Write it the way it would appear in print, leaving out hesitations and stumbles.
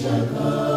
Shakar.